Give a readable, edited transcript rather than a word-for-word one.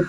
You